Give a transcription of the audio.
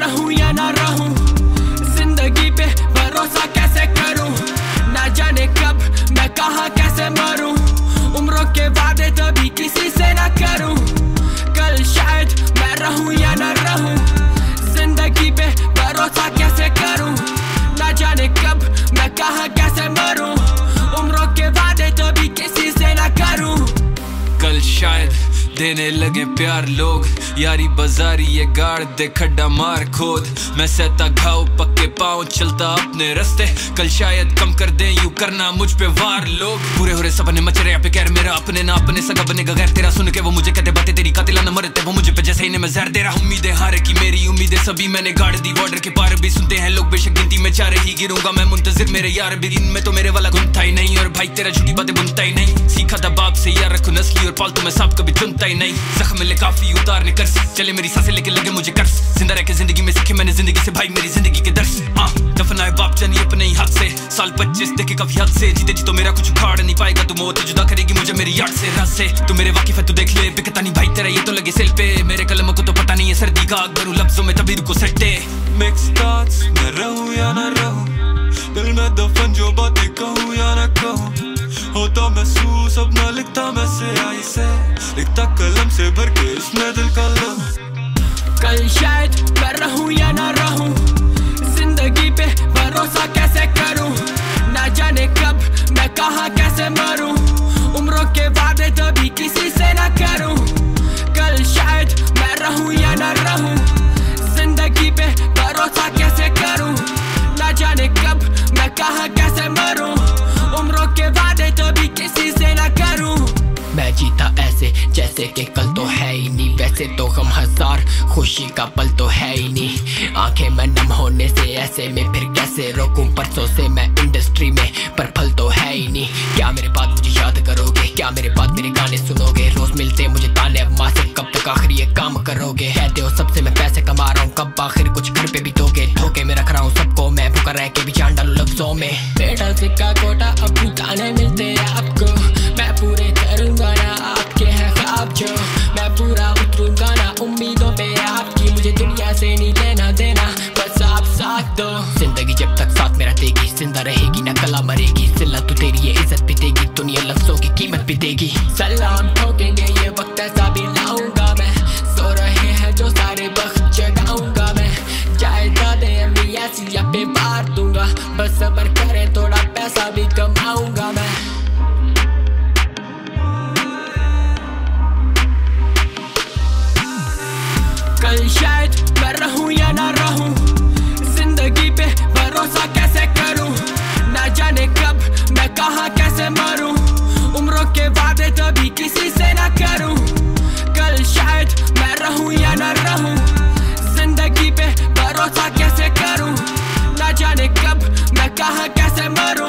रहूं या ना रहूं, जिंदगी पे भरोसा कैसे करूं। ना जाने कब मैं कहां कैसे मरूं, उम्रों के वादे तभी किसी से ना करूं। कल शायद मैं रहूं या ना रहूं, जिंदगी पे भरोसा कैसे करूं। ना जाने कब मैं कहां कैसे मरूं, उम्रों के वादे तभी किसी से ना करूं। कल शायद देने लगे प्यार लोग, यारी बाजारी ये गाड़ दे खड्डा मार खोद। मैं सहता घाव पक्के पाँव चलता अपने रास्ते, कल शायद कम कर दें यूं करना मुझ पे वार लोग। पूरे हो रहे सपने मच रहे यहाँ पे कहर, मेरा अपने ना अपने सगा बनेगा गैर। तेरा सुन के वो मुझे कहते बातें तेरी, कातिला न मरते वो मुझे पे जैसे इन्हें मैं जहर दे रहा। उम्मीदें हार की मेरी उम्मीदें सभी मैंने गाड़ दी, बॉर्डर के पार भी सुनते हैं लोग बेशक गिनती में चार ही गिरूंगा मैं। मुंतजिर मेरे यार भी, इनमें तो मेरे वाला गुन था ही नहीं। और भाई तेरा झूठी बातें बुनता ही नहीं, सीखा था बाप से यार रखो नस्ली और पालतू में सांप कभी चुनता ही नहीं। जख्म ले काफी उतारने कर्स, चले मेरी सांसें लेके लगे मुझे कर्स। जिंदा रह के जिंदगी में सीखे मैंने जिंदगी से भाई मेरी जिंदगी के दर्श। दफनाए बाप जानी अपने ही हाथ से, साल 25 देखे काफी हद से। जीते जी तो मेरा कुछ उखाड़ नहीं पाएगा तू, मौत जुदा करेगी मुझे मेरी याद से। रात से तू मेरे वाकिफ है तू देख ले, बिकता नहीं भाई तेरा ये तो लगे सेल पे। मेरे कलम को तो पता नहीं है सर्दी का आग, भरूं लफ्जों में तभी रुको सट्टे। मिक्स्ड थॉट्स मैं रहूं या ना रहूं, दिल में दफन जो बातें कहूं या ना कहूं। होता महसूस अब ना लिखता मैं स्याही से, लिखता कलम से भर के इसमें दिल का लम। कल शायद मैं रहूं या ना रहूं, जिंदगी पे भरोसा कैसे करूं। ना जाने कब मैं कहां कैसे मरूं, उम्रों के वादे तभी किसी से ना करूं। कल शायद मैं रहूं या ना रहूं, जिंदगी पे भरोसा कैसे करूं। ना जाने कब मैं कहां कैसे मरूं, उम्रों के वादे तभी किसी से ना करूं। मैं जीता ऐसे जैसे कि कल तो है ही नहीं, वैसे तो गम हजार खुशी का पल तो है ही नहीं। आंखें में नम होने से ऐसे में फिर कैसे रोकूं, परसों से मैं इंडस्ट्री में पर फल तो है ही नहीं। क्या मेरे बात मुझे याद करोगे, क्या मेरे बात मेरे गाने सुनोगे। रोज मिलते मुझे ताने अब माँ से, कब तक आखिर ये काम करोगे। कहते हो सबसे मैं पैसे कमा रहा हूँ, कब आखिर कुछ घर पे भी दोगे। ठोके में रख रहा हूँ सबको मैं, भूखा रह के भी जान डालू लफ्जों में। बेटा सिक्का कोटा अब भूताने मिलते हैं आपको, मैं पूरे करूँगा ना आपके है ख्वाब जो। मैं पूरा उतरूँगा ना उम्मीदों पे आपकी, मुझे दुनिया से नहीं लेना देना बस आप साथ दो। जिंदगी जब तक साथ में रहतेगी जिंदा रहेगी, ना कला मरेगी। सिला तो तेरी ये इज्जत भी देगी, दुनिया लफ्जों की कीमत भी देगी। सलाम ठोकेंगे ये वक्त ऐसा भी लाऊंगा मैं, सो रहे हैं जो सारे वक्त जगाऊंगा मैं। जायदादें अम्मी ऐसी पे मार दूंगा, बस सबर करे थोड़ा पैसा भी कमाऊंगा मैं। कल शायद मैं रहूं या ना रहूं, जिंदगी पे भरोसा कैसे करूं। ना जाने कब मैं कहां कैसे मरूं, उम्रों के वादे तभी किसी से ना करूं। कल शायद मैं रहूं या ना रहूं, जिंदगी पे भरोसा कैसे करूं। ना जाने कब मैं कहां कैसे मरूं।